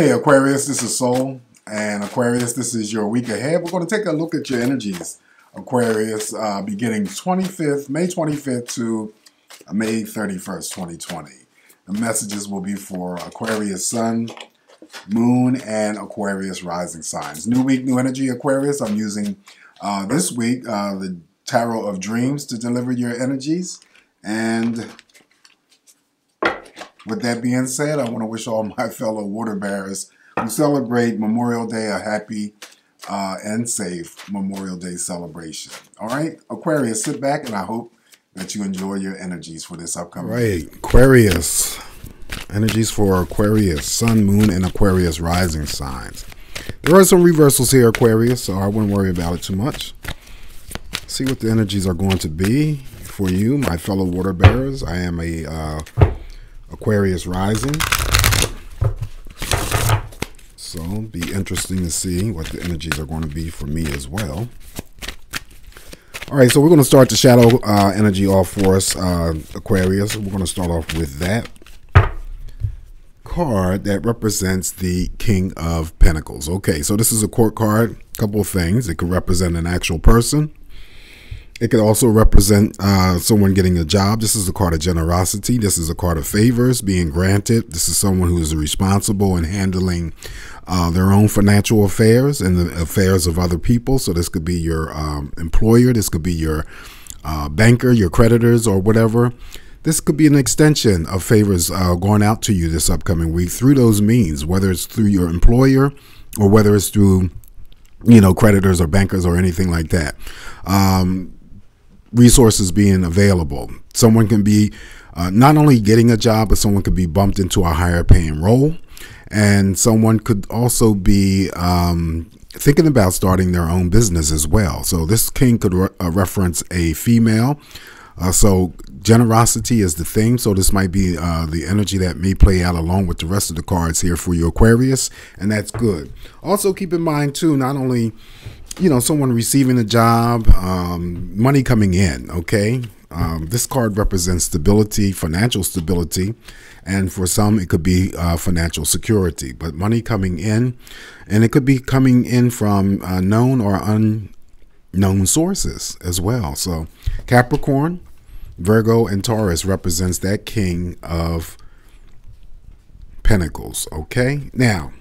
Hey Aquarius, this is Soul, and Aquarius, this is your week ahead. We're going to take a look at your energies, Aquarius, beginning May 25th to May 31st, 2020. The messages will be for Aquarius Sun, Moon, and Aquarius Rising signs. New week, new energy, Aquarius. I'm using this week the Tarot of Dreams to deliver your energies. And with that being said, I want to wish all my fellow water bearers who celebrate Memorial Day a happy and safe Memorial Day celebration. All right, Aquarius, sit back, and I hope that you enjoy your energies for this upcoming week. Aquarius, energies for Aquarius, Sun, Moon, and Aquarius Rising signs. There are some reversals here, Aquarius, so I wouldn't worry about it too much. See what the energies are going to be for you, my fellow water bearers. I am a Aquarius Rising, so it'll be interesting to see what the energies are going to be for me as well. All right, so we're going to start the shadow energy off for us, Aquarius. We're going to start off with that card that represents the King of Pentacles. Okay, so this is a court card. A couple of things. It could represent an actual person. It could also represent someone getting a job. This is a card of generosity. This is a card of favors being granted. This is someone who is responsible in handling their own financial affairs and the affairs of other people. So this could be your employer. This could be your banker, your creditors, or whatever. This could be an extension of favors going out to you this upcoming week through those means, whether it's through your employer or whether it's through, you know, creditors or bankers or anything like that. Resources being available. Someone can be not only getting a job, but someone could be bumped into a higher paying role. And someone could also be thinking about starting their own business as well. So this king could reference a female. So generosity is the theme. So this might be the energy that may play out along with the rest of the cards here for you, Aquarius. And that's good. Also keep in mind too, not only, you know, someone receiving a job, money coming in, okay? This card represents stability, financial stability, and for some it could be financial security, but money coming in, and it could be coming in from known or unknown sources as well. So Capricorn, Virgo, and Taurus represents that King of Pentacles, okay? Now,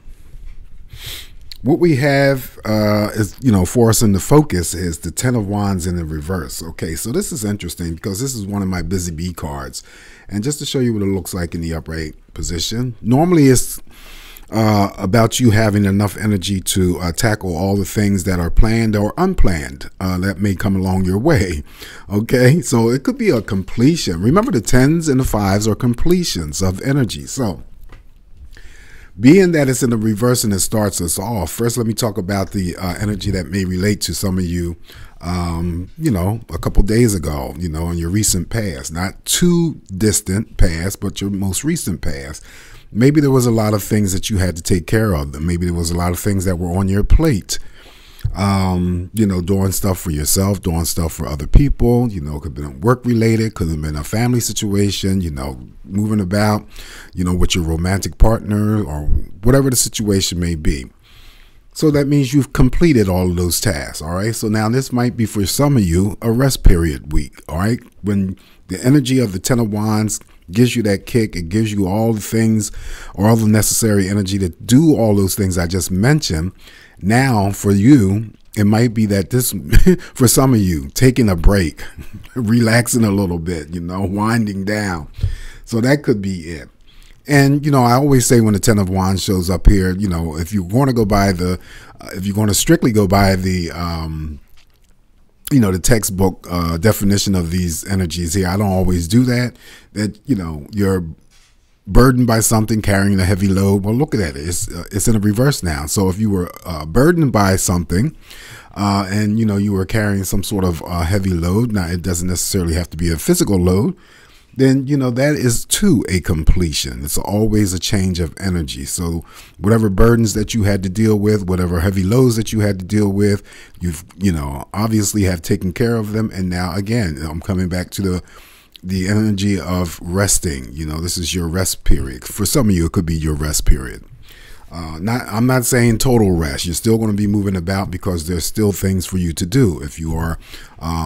what we have is, you know, for us in the focus is the Ten of Wands in the reverse. Okay, so this is interesting because this is one of my Busy Bee cards. And just to show you what it looks like in the upright position, normally it's about you having enough energy to tackle all the things that are planned or unplanned that may come along your way. Okay, so it could be a completion. Remember, the tens and the fives are completions of energy. So being that it's in the reverse and it starts us off, first let me talk about the energy that may relate to some of you, you know, a couple days ago, you know, in your recent past, not too distant past, but your most recent past. Maybe there was a lot of things that you had to take care of. Maybe there was a lot of things that were on your plate, you know, doing stuff for yourself, doing stuff for other people, you know, it could have been work related, could have been a family situation, you know, moving about, you know, with your romantic partner or whatever the situation may be. So that means you've completed all of those tasks. All right. So now this might be for some of you a rest period week. All right. When the energy of the Ten of Wands gives you that kick, it gives you all the things or all the necessary energy to do all those things I just mentioned. Now for you, it might be that this, for some of you, taking a break, relaxing a little bit, you know, winding down. So that could be it. And, you know, I always say when the Ten of Wands shows up here, you know, if you're going to go by the, if you're going to strictly go by the, you know, the textbook definition of these energies here, I don't always do that, that, you know, you're burdened by something, carrying a heavy load. Well, look at it. It's in a reverse now. So if you were burdened by something and, you know, you were carrying some sort of heavy load, now it doesn't necessarily have to be a physical load, then, you know, that is too a completion. It's always a change of energy. So whatever burdens that you had to deal with, whatever heavy loads that you had to deal with, you've, you know, obviously have taken care of them. And now, again, I'm coming back to the energy of resting. You know, this is your rest period. For some of you, it could be your rest period. I'm not saying total rest. You're still going to be moving about because there's still things for you to do. If you are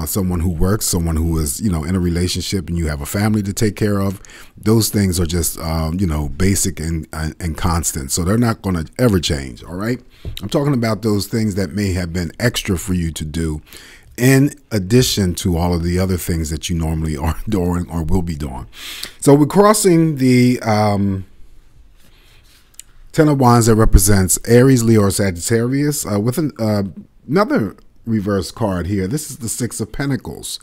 someone who works, someone who is, you know, in a relationship and you have a family to take care of, those things are just, you know, basic and constant. So they're not going to ever change. All right. I'm talking about those things that may have been extra for you to do in addition to all of the other things that you normally are doing or will be doing. So we're crossing the, Ten of Wands that represents Aries, Leo, or Sagittarius with another reverse card here. This is the Six of Pentacles.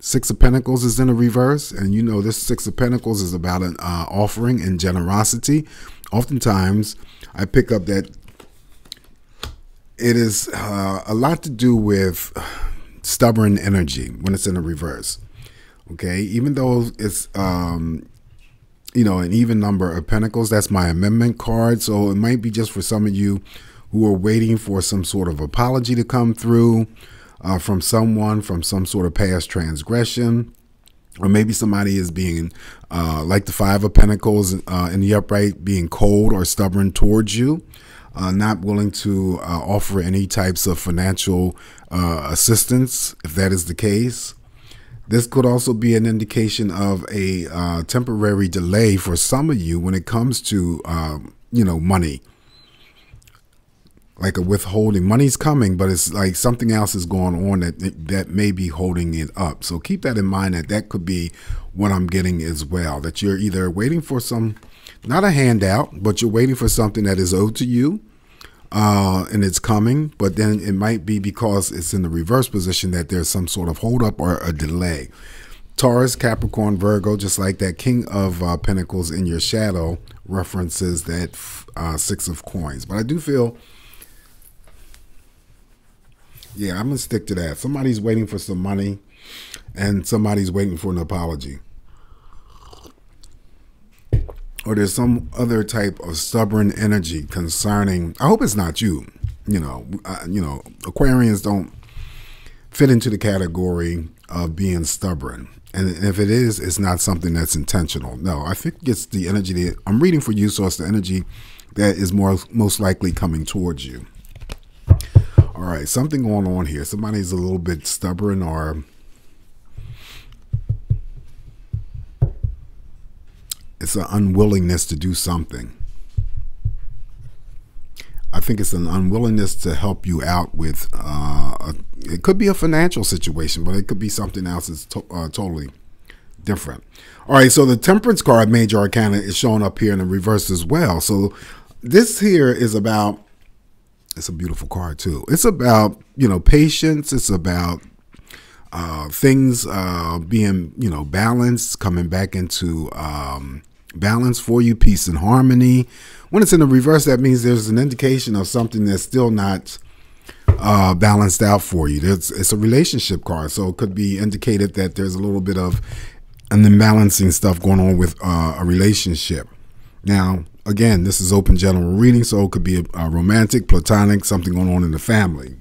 Six of Pentacles is in a reverse, and you know this Six of Pentacles is about an offering and generosity. Oftentimes, I pick up that it is a lot to do with stubborn energy when it's in a reverse. Okay, even though it's you know, an even number of pentacles. That's my amendment card. So it might be just for some of you who are waiting for some sort of apology to come through from someone, from some sort of past transgression. Or maybe somebody is being like the Five of Pentacles in the upright, being cold or stubborn towards you. Not willing to offer any types of financial assistance, if that is the case. This could also be an indication of a temporary delay for some of you when it comes to, you know, money. Like a withholding. Money's coming, but it's like something else is going on that may be holding it up. So keep that in mind, that could be what I'm getting as well. That you're either waiting for some, not a handout, but you're waiting for something that is owed to you. And it's coming, but then it might be because it's in the reverse position that there's some sort of holdup or a delay. Taurus, Capricorn, Virgo, just like that King of Pentacles in your shadow references that Six of Coins. But I do feel, yeah, I'm going to stick to that. Somebody's waiting for some money and somebody's waiting for an apology. Or there's some other type of stubborn energy concerning. I hope it's not you. You know, Aquarians don't fit into the category of being stubborn, and if it is, it's not something that's intentional. No, I think it's the energy that I'm reading for you, so it's the energy that is most likely coming towards you. All right, something going on here. Somebody's a little bit stubborn or it's an unwillingness to do something. I think it's an unwillingness to help you out with, it could be a financial situation, but it could be something else that's totally different. All right, so the Temperance card, Major Arcana, is showing up here in the reverse as well. So this here is about, it's a beautiful card too. It's about, you know, patience. It's about things being, you know, balanced, coming back into balance for you, peace and harmony. When it's in the reverse, that means there's an indication of something that's still not balanced out for you. It's a relationship card, so it could be indicated that there's a little bit of an imbalancing stuff going on with a relationship. Now, again, this is open general reading, so it could be a romantic, platonic, something going on in the family.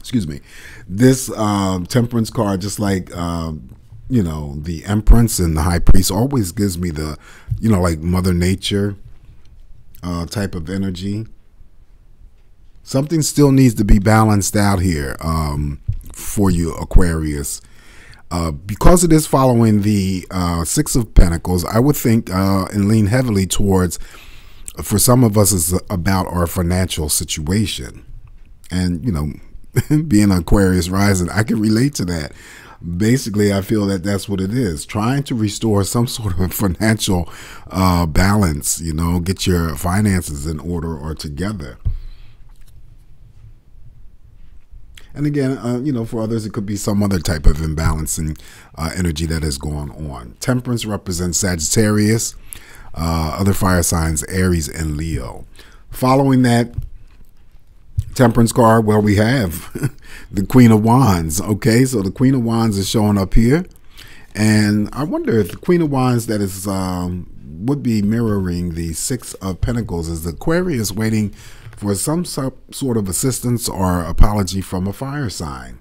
Excuse me. This Temperance card, just like, you know, the Empress and the High Priest, always gives me the, you know, like Mother Nature type of energy. Something still needs to be balanced out here for you, Aquarius. Because it is following the Six of Pentacles, I would think and lean heavily towards, for some of us, it's about our financial situation. And, you know, being an Aquarius rising, I can relate to that. Basically, I feel that that's what it is. Trying to restore some sort of financial balance, you know, get your finances in order or together. And again, you know, for others, it could be some other type of imbalancing energy that is going on. Temperance represents Sagittarius, other fire signs, Aries and Leo. Following that Temperance card, well, we have the Queen of Wands. Okay, so the Queen of Wands is showing up here, and I wonder if the Queen of Wands that is would be mirroring the Six of Pentacles is the Aquarius waiting for some sort of assistance or apology from a fire sign.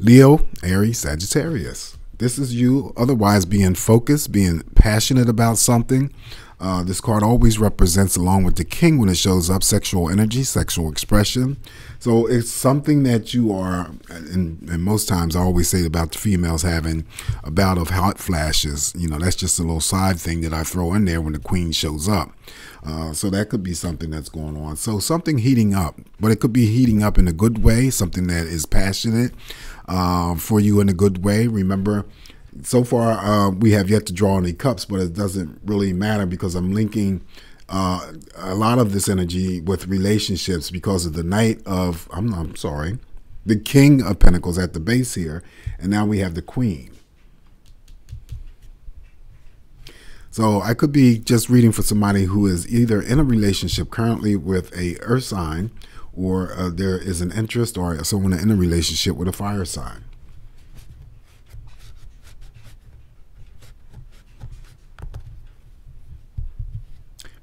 Leo, Aries, Sagittarius. This is you otherwise being focused, being passionate about something, This card always represents, along with the king when it shows up, sexual energy, sexual expression. So it's something that you are, and most times I always say about the females having a bout of hot flashes. You know, that's just a little side thing that I throw in there when the queen shows up. So that could be something that's going on. So something heating up, but it could be heating up in a good way, something that is passionate for you in a good way. Remember, so far, we have yet to draw any cups, but it doesn't really matter because I'm linking a lot of this energy with relationships because of the the King of Pentacles at the base here, and now we have the Queen. So I could be just reading for somebody who is either in a relationship currently with a earth sign, or there is an interest, or someone in a relationship with a fire sign.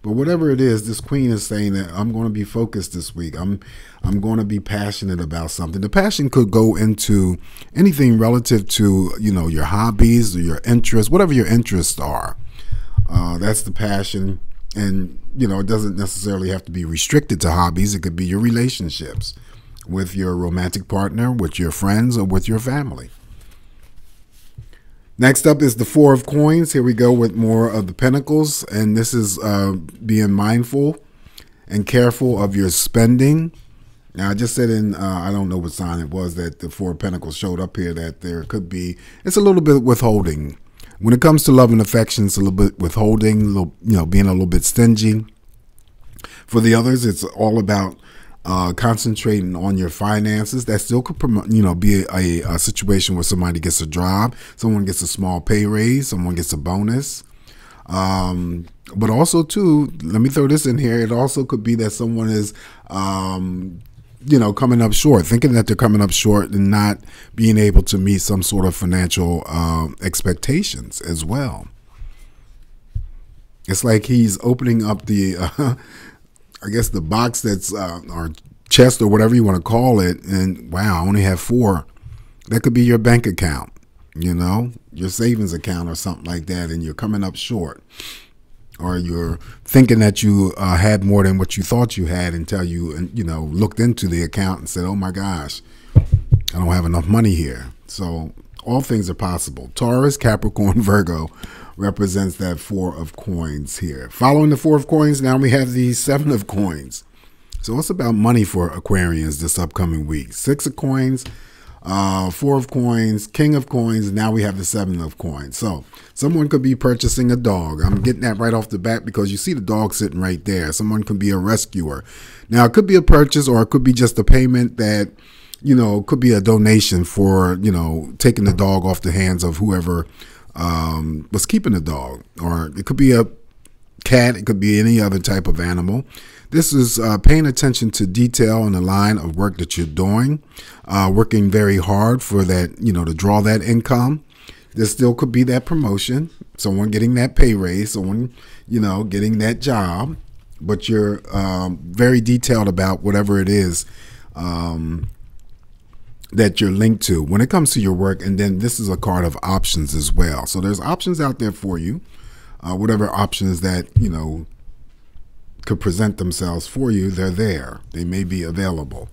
But whatever it is, this queen is saying that I'm going to be focused this week. I'm going to be passionate about something. The passion could go into anything relative to, you know, your hobbies or your interests, whatever your interests are. That's the passion. And, you know, it doesn't necessarily have to be restricted to hobbies. It could be your relationships with your romantic partner, with your friends, or with your family. Next up is the Four of Coins. Here we go with more of the Pentacles. And this is being mindful and careful of your spending. Now, I just said in, I don't know what sign it was that the Four of Pentacles showed up here, that there could be, it's a little bit withholding. When it comes to love and affection, it's a little bit withholding, a little, you know, being a little bit stingy. For the others, it's all about concentrating on your finances. That still could promote, you know, be a situation where somebody gets a job, someone gets a small pay raise, someone gets a bonus. But also too, let me throw this in here. It also could be that someone is, you know, coming up short, thinking that they're coming up short and not being able to meet some sort of financial expectations as well. It's like he's opening up the, I guess the box that's or chest or whatever you want to call it, and wow, I only have four. That could be your bank account, you know, your savings account or something like that, and you're coming up short, or you're thinking that you had more than what you thought you had until you, you know, looked into the account and said, oh my gosh, I don't have enough money here. So all things are possible. Taurus, Capricorn, Virgo represents that Four of Coins here. Following the Four of Coins, now we have the Seven of Coins. So it's about money for Aquarians this upcoming week. Six of Coins, Four of Coins, King of Coins, now we have the Seven of Coins. So someone could be purchasing a dog. I'm getting that right off the bat because you see the dog sitting right there. Someone could be a rescuer. Now it could be a purchase, or it could be just a payment that, you know, could be a donation for, you know, taking the dog off the hands of whoever was keeping the dog, or it could be a cat, it could be any other type of animal. This is paying attention to detail in the line of work that you're doing, working very hard for that, you know, to draw that income. There still could be that promotion, someone getting that pay raise, someone, you know, getting that job, but you're very detailed about whatever it is that you're linked to when it comes to your work. And then this is a card of options as well. So there's options out there for you, whatever options that, you know, could present themselves for you. They're there. They may be available.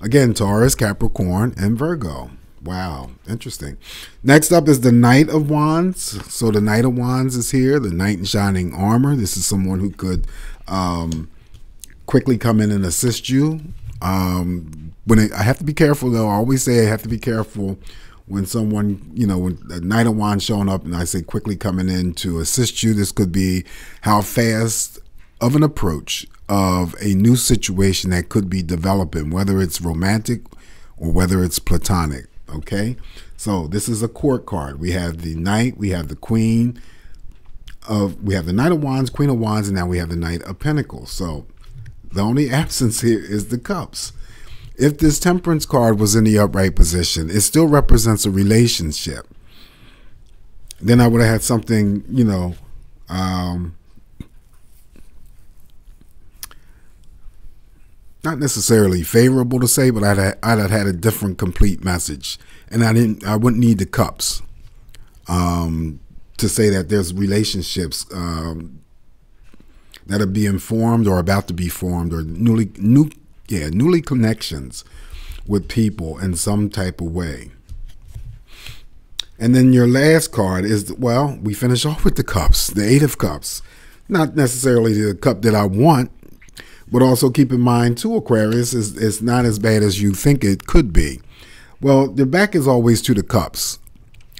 Again, Taurus, Capricorn, and Virgo. Wow. Interesting. Next up is the Knight of Wands. So the Knight of Wands is here, the knight in shining armor. This is someone who could quickly come in and assist you. I have to be careful though. I always say I have to be careful when someone, you know, when a Knight of Wands showing up and I say quickly coming in to assist you, this could be how fast of an approach of a new situation that could be developing, whether it's romantic or whether it's platonic. Okay. So this is a court card. We have the knight, we have the queen of, we have the Knight of Wands, Queen of Wands, and now we have the Knight of Pentacles. So the only absence here is the cups. If this temperance card was in the upright position, it still represents a relationship. Then I would have had something, you know, not necessarily favorable to say, but I'd have had a different complete message, and I wouldn't need the cups to say that there's relationships that are being formed or about to be formed, or newly connections with people in some type of way. And then your last card is, well, we finish off with the cups, the Eight of Cups. Not necessarily the cup that I want, but also keep in mind too, Aquarius, it's not as bad as you think it could be. Well, the back is always to the cups.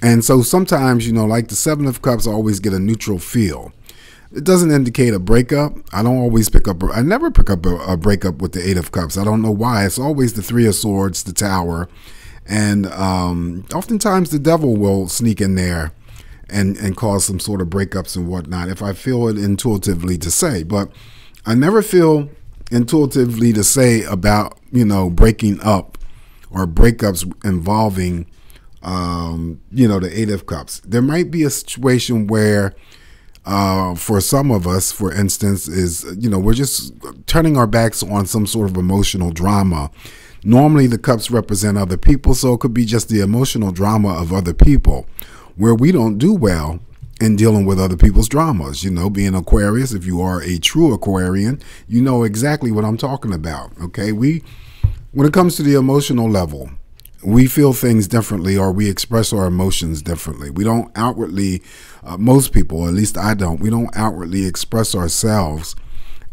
And so sometimes, you know, like the Seven of Cups, I always get a neutral feel. It doesn't indicate a breakup. I don't always pick up, I never pick up a breakup with the Eight of Cups. I don't know why. It's always the Three of Swords, the Tower. And oftentimes the devil will sneak in there and cause some sort of breakups and whatnot, if I feel it intuitively to say. But I never feel intuitively to say about, you know, breaking up or breakups involving, you know, the Eight of Cups. There might be a situation where for some of us, for instance, is, you know, we're just turning our backs on some sort of emotional drama. Normally the cups represent other people, so it could be just the emotional drama of other people, where we don't do well in dealing with other people's dramas. You know, being Aquarius, if you are a true Aquarian, you know exactly what I'm talking about. Okay, when it comes to the emotional level, we feel things differently, or we express our emotions differently. We don't outwardly, most people, or at least I don't, we don't outwardly express ourselves.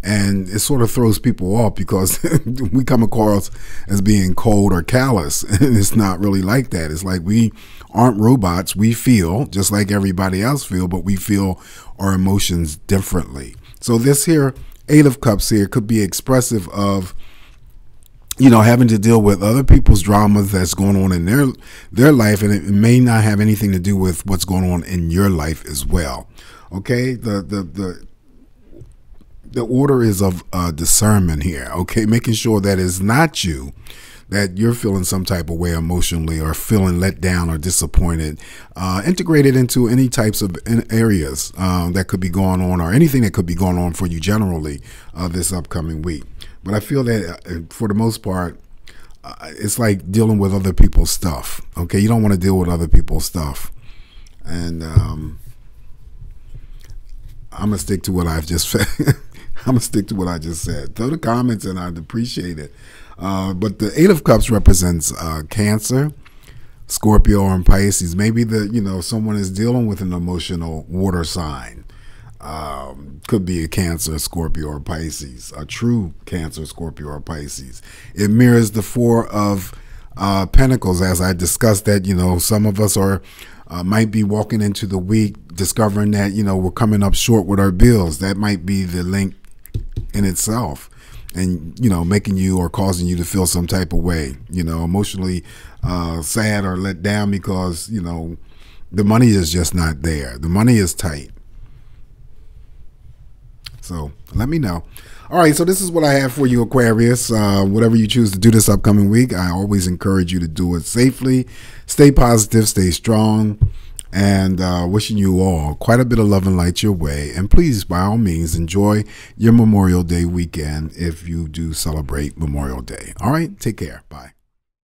And it sort of throws people off because we come across as being cold or callous. And it's not really like that. It's like we aren't robots. We feel just like everybody else feel, but we feel our emotions differently. So this here, Eight of Cups here, could be expressive of, you know, having to deal with other people's dramas that's going on in their life. And it may not have anything to do with what's going on in your life as well. Okay, the order is of discernment here, okay? Making sure that it's not you, that you're feeling some type of way emotionally, or feeling let down or disappointed. Integrated into any types of areas that could be going on, or anything that could be going on for you generally this upcoming week. But I feel that for the most part, it's like dealing with other people's stuff, okay? You don't want to deal with other people's stuff. And I'm going to stick to what I've just said. I'm going to stick to what I just said. Throw the comments and I'd appreciate it. But the Eight of Cups represents Cancer, Scorpio, and Pisces. Maybe someone is dealing with an emotional water sign. Could be a Cancer, Scorpio, or Pisces. A true Cancer, Scorpio, or Pisces. It mirrors the Four of Pentacles, as I discussed, that, you know, some of us are might be walking into the week discovering that, you know, we're coming up short with our bills. That might be the link in itself, and, you know, making you or causing you to feel some type of way, you know, emotionally sad or let down, because, you know, the money is just not there. The money is tight. So let me know. All right, so this is what I have for you, Aquarius. Whatever you choose to do this upcoming week, I always encourage you to do it safely. Stay positive, stay strong, and wishing you all quite a bit of love and light your way. And please, by all means, enjoy your Memorial Day weekend if you do celebrate Memorial Day. All right, take care. Bye.